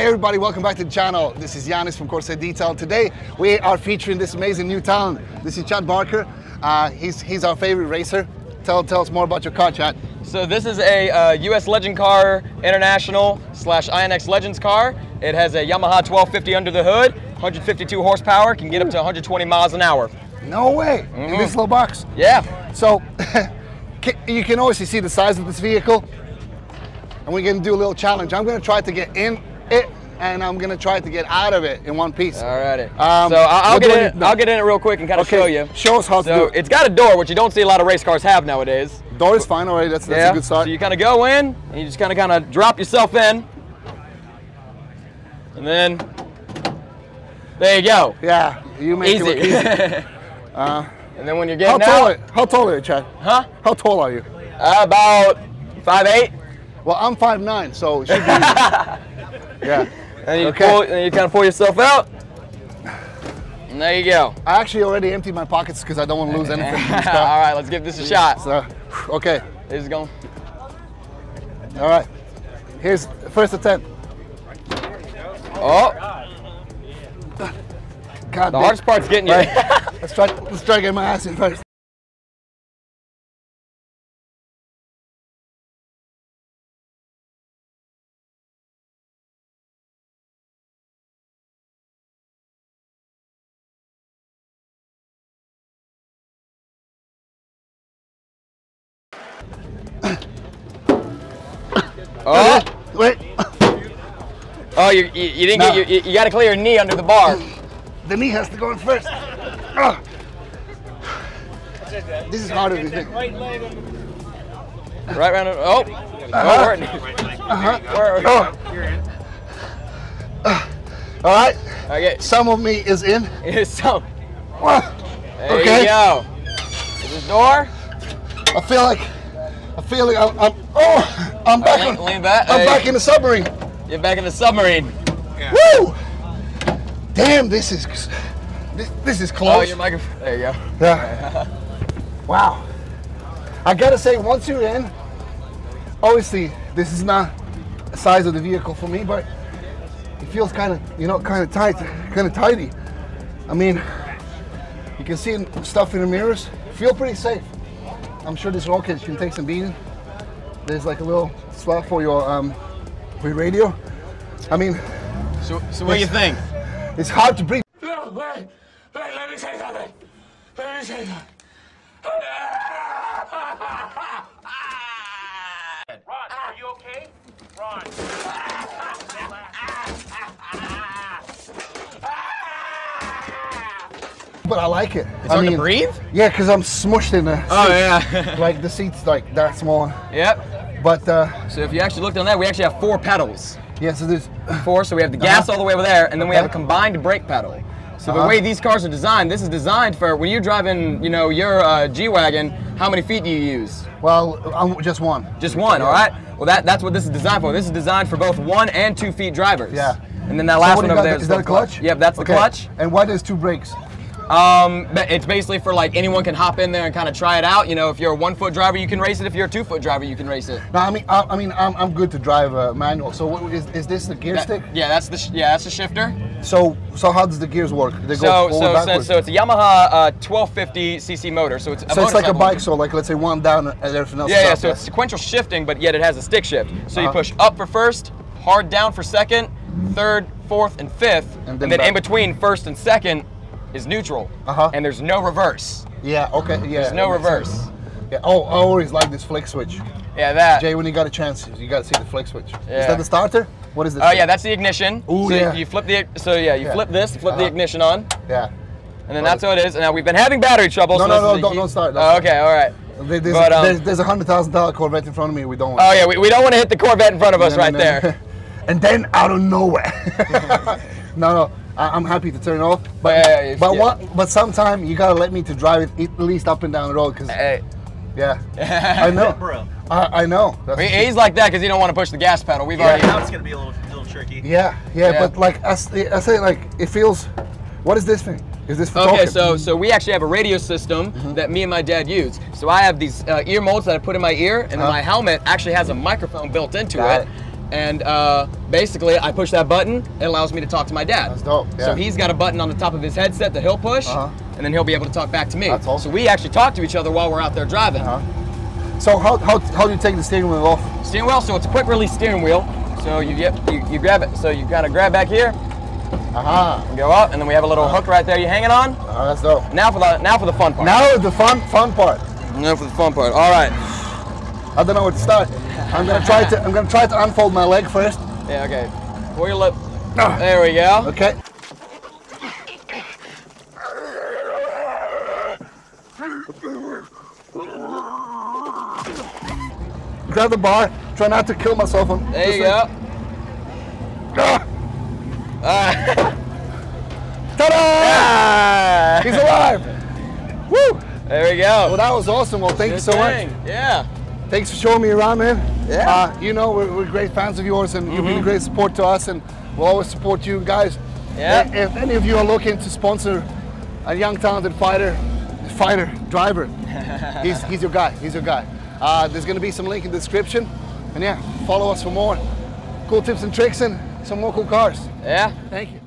Hey everybody, welcome back to the channel. This is Janis from Corsair Detail. Today we are featuring this amazing new talent. This is Chad Barker. He's our favorite racer. Tell us more about your car, Chad. So this is a US Legend car, International / INX Legends car. It has a Yamaha 1250 under the hood, 152 horsepower, can get up to 120 miles an hour. No way, in this little box. Yeah. So you can obviously see the size of this vehicle. And we're gonna do a little challenge. I'm gonna try to get in it, and I'm gonna try to get out of it in one piece. Alrighty. So I'll get in it real quick and kind of show you. Show us how to do it. It's got a door, which you don't see a lot of race cars have nowadays. Door is fine already. That's a good start. So you kind of go in, and you just kind of drop yourself in, and then there you go. Yeah, you make it look easy. And then when you're getting how tall are you, Chad? Huh? How tall are you? About 5'8". Well, I'm 5'9", so it should be easy. Yeah. And you kind of pull yourself out. And there you go. I actually already emptied my pockets because I don't want to lose anything. All right, let's give this a shot. So, okay. Here's going. All right. Here's the first attempt. Oh. God, the hardest part's getting you. Right. Let's try to get my ass in first. Oh, wait. Oh, you didn't get you got to clear your knee under the bar. The knee has to go in first. Oh. This is harder than you think. Right round. Oh, all right. Okay. Some of me is in. Some. There you go. Is this door? I feel like. I'm back on. Lean back. I'm back in the submarine. You're back in the submarine. Yeah. Woo! Damn, this is close. Oh, your microphone. There you go. Yeah. Wow. I gotta say, once you're in, obviously this is not the size of the vehicle for me, but it feels kind of tight, kind of tidy. I mean, you can see stuff in the mirrors. Feel pretty safe. I'm sure this rocket can take some beating. There's like a little slot for your radio. I mean, so what do you think? It's hard to breathe. No, wait, let me say something. Ron, are you okay? Ron. But I like it. It's hard to breathe? Yeah, because I'm smushed in there. Oh, yeah. Like the seat's like that small. Yep. But so if you actually looked on that, we actually have 4 pedals. Yeah, so there's 4. So we have the gas all the way over there, and then we have a combined brake pedal. So the way these cars are designed, this is designed for when you're driving, you know, your G-Wagon, how many feet do you use? Well, just one. Just one, all right? Well, that's what this is designed for. This is designed for both 1- and 2-feet drivers. Yeah. And then that last one over there is that a clutch? Yep, that's the clutch. And why there's 2 brakes? But it's basically for like anyone can hop in there and kind of try it out. You know, if you're a 1-foot driver, you can race it. If you're a 2-foot driver, you can race it. No, I'm good to drive a manual. So what, is this the gear stick? Yeah, that's the shifter. So how does the gears work? They go forward, backwards. So it's a Yamaha 1250 cc motor. So it's a motorcycle. It's like a bike. So like let's say one down and everything else. Yeah. So it's sequential shifting, but yet it has a stick shift. So you push up for first, hard down for second, third, fourth, and fifth, and then in between first and second is neutral, and there's no reverse. Yeah, okay, yeah. There's no reverse. Sense. Yeah. Oh, I always like this flick switch. Yeah, that. Jay, when you got a chance, you got to see the flick switch. Yeah. Is that the starter? What is this? Oh, yeah, that's the ignition. Ooh, so yeah. You flip the ignition on. Yeah. And then that's how it is. And now we've been having battery trouble. No, don't start. Oh, okay, all right. There's a $100,000 Corvette in front of me. We don't want to. Oh, yeah, we don't want to hit the Corvette in front of us right there. And then out of nowhere. No. I'm happy to turn it off, but sometime you gotta let me to drive it at least up and down the road, cause I know, I know. He's like that because he don't want to push the gas pedal. We've already now it's gonna be a little tricky. Yeah, but like I say, like it feels. What is this thing? Is this for talking? So we actually have a radio system that me and my dad use. So I have these ear molds that I put in my ear, and then my helmet actually has a microphone built into it. And basically, I push that button, it allows me to talk to my dad. That's dope, yeah. So he's got a button on the top of his headset that he'll push, and then he'll be able to talk back to me. That's awesome. So we actually talk to each other while we're out there driving. So how do you take the steering wheel off? Steering wheel, so it's a quick release steering wheel. So you grab it, so you kind of grab back here, and go up, and then we have a little hook right there you hang it on. That's dope. Now for the fun part. Now the fun part. Now for the fun part, all right. I don't know where to start. I'm gonna try to unfold my leg first. Yeah, okay. Pull your lip. There we go. Okay. Grab the bar. Try not to kill myself. There you go. Ta-da! Yeah. He's alive. Woo! There we go. Well, that was awesome. Well, thank you so much. Yeah. Thanks for showing me around, man. Yeah. You know, we're great fans of yours, and you've been a great support to us, and we'll always support you guys. Yeah. If any of you are looking to sponsor a young, talented driver, he's your guy. He's your guy. There's going to be some link in the description, and yeah, follow us for more cool tips and tricks and some more cool cars. Yeah. Thank you.